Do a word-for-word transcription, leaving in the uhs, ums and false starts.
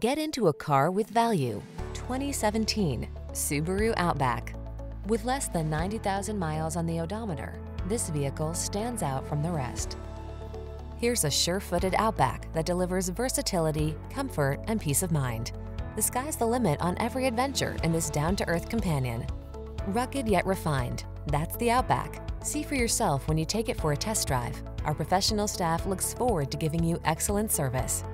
Get into a car with value. twenty seventeen Subaru Outback. With less than ninety thousand miles on the odometer, this vehicle stands out from the rest. Here's a sure-footed Outback that delivers versatility, comfort, and peace of mind. The sky's the limit on every adventure in this down-to-earth companion. Rugged yet refined, that's the Outback. See for yourself when you take it for a test drive. Our professional staff looks forward to giving you excellent service.